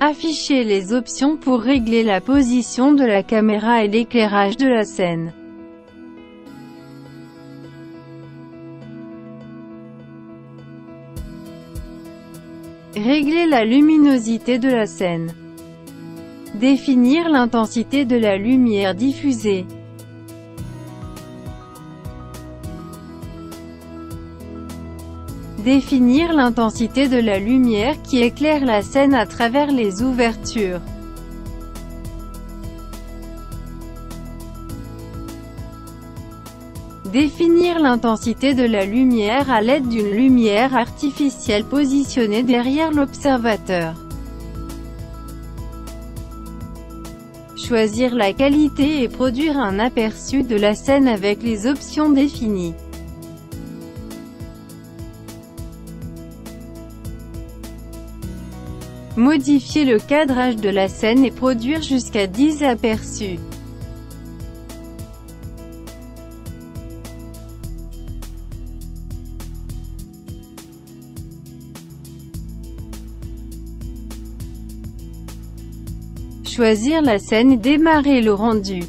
Affichez les options pour régler la position de la caméra et l'éclairage de la scène. Régler la luminosité de la scène. Définir l'intensité de la lumière diffusée. Définir l'intensité de la lumière qui éclaire la scène à travers les ouvertures. Définir l'intensité de la lumière à l'aide d'une lumière artificielle positionnée derrière l'observateur. Choisir la qualité et produire un aperçu de la scène avec les options définies. Modifier le cadrage de la scène et produire jusqu'à 10 aperçus. Choisir la scène et démarrer le rendu.